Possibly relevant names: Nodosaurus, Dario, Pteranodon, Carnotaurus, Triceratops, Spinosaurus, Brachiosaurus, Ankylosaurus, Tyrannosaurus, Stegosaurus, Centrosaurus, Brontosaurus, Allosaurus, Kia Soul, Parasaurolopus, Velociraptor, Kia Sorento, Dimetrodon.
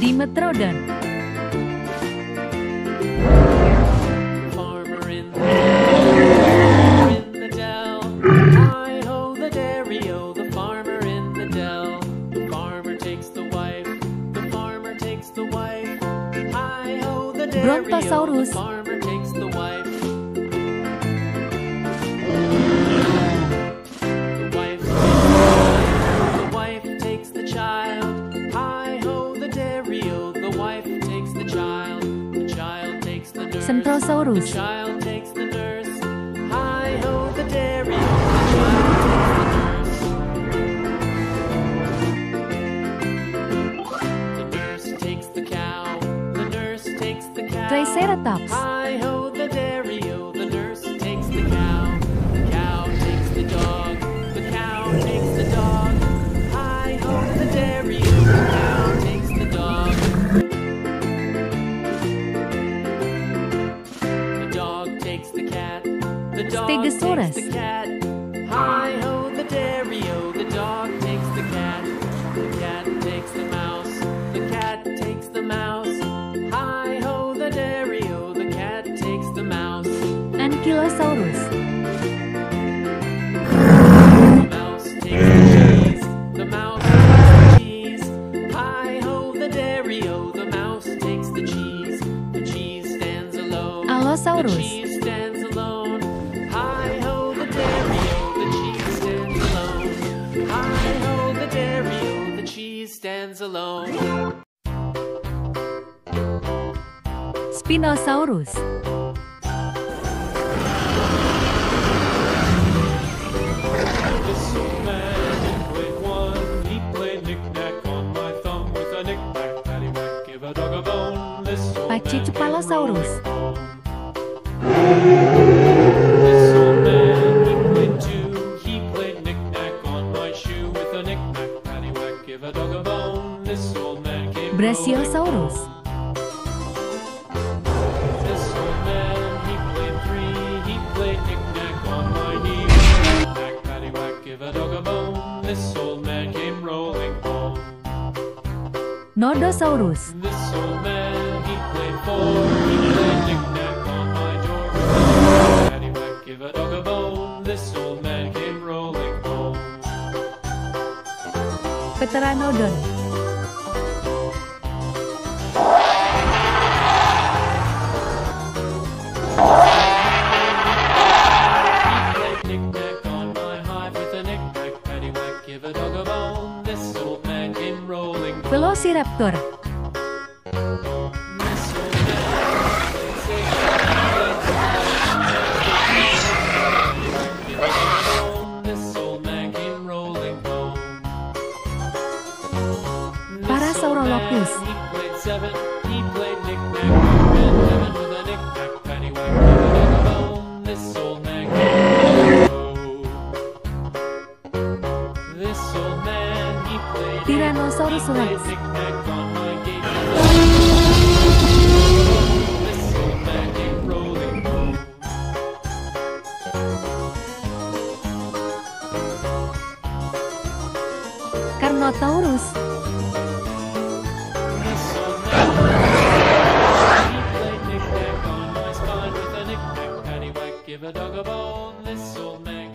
Dimetrodon. Farmer in the dell. Hi-ho the Dario, the farmer in the dell. The farmer takes the wife, the farmer takes the wife. Hi-ho the Dario, Brontosaurus. The farmer takes the wife. Centrosaurus. The child takes the nurse. Hi-ho the dairy. The child takes the nurse. The nurse takes the cow. The nurse takes the cow. Triceratops. Hi-ho the dairy. The nurse takes the cow. The cow takes the dog. The cow takes the dog. Hi-ho the dairy. The cow takes the dog. Stegosaurus. The cat. Hi-ho the Dario. The dog takes the cat. The cat takes the mouse. The cat takes the mouse. Hi-ho the Dario. The cat takes the mouse. Ankylosaurus. The mouse takes the cheese. The mouse takes the cheese. Hi-ho the Dario. The mouse takes the cheese. The cheese stands alone. Allosaurus. The cheese stands alone. Stands alone. Spinosaurus. This old man played one. He played knick-knack on my thumb with a knick-knack, paddywhack, give a dog a bone. This old man played two. He played knick-knack on my shoe with a knick-knack, paddywhack, give a dog a bone. Brachiosaurus. This old man, he played three. He played knick-knack on my knee. Knack, paddywhack, give a dog a bone. This old man came rolling home. Nodosaurus. This old man, he played four. He played knick-knack on my door. Knack, paddywhack, give a dog a bone. This old man came rolling home. Pteranodon. Velociraptor. Parasaurolopus. Tyrannosaurus Rex. Carnotaurus. He played knick-knack on my spine with a knick-knack, paddywhack, give a dog a bone. This old man.